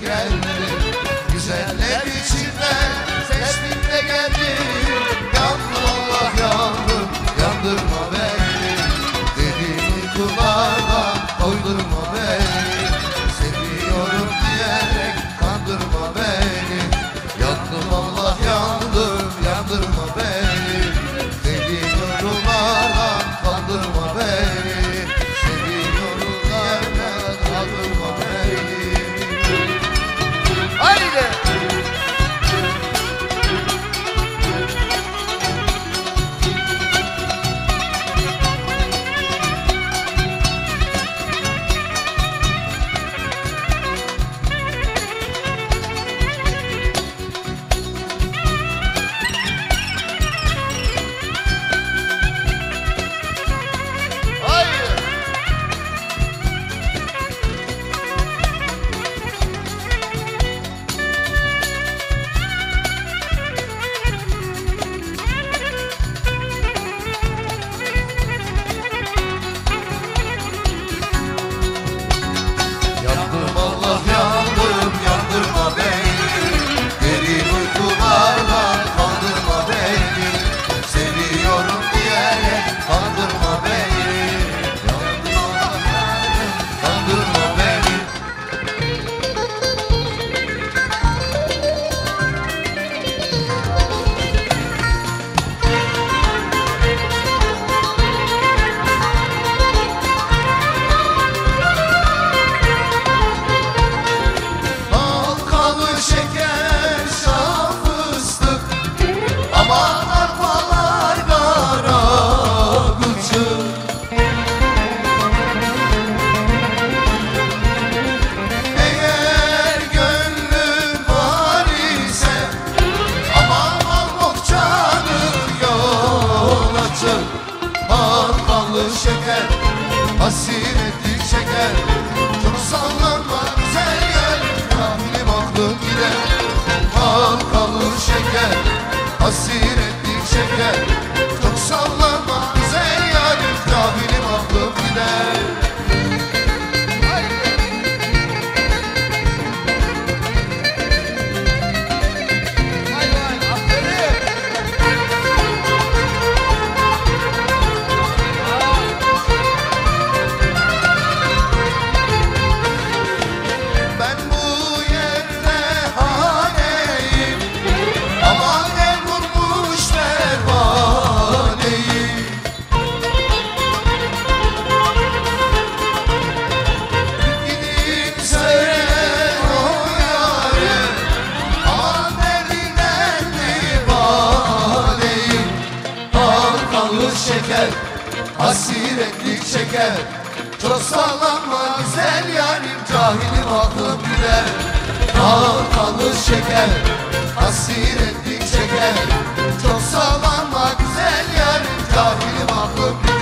geldi. Güzeller içinden seçtim de geldi. Yandım Allah yandım, yandırma beni. Dediğini kulağına koydurma beni. Seviyorum diyerek kandırma beni. Yandım Allah yandım, yandırma beni. Dediğini kulağına kandırma beni. Şeker, hasretlik şeker. Çok sallanma güzel gel, rahmim aklım gider. Bak kalır şeker, hasretlik şeker. Çok sallanma güzel gel, rahmim aklım gider. Asiretlik şeker, çok sallanma güzel yarim, cahilim aklım gider. Ağır kalır şeker, asiretlik şeker, çok sallanma güzel yarim, cahilim aklım gider.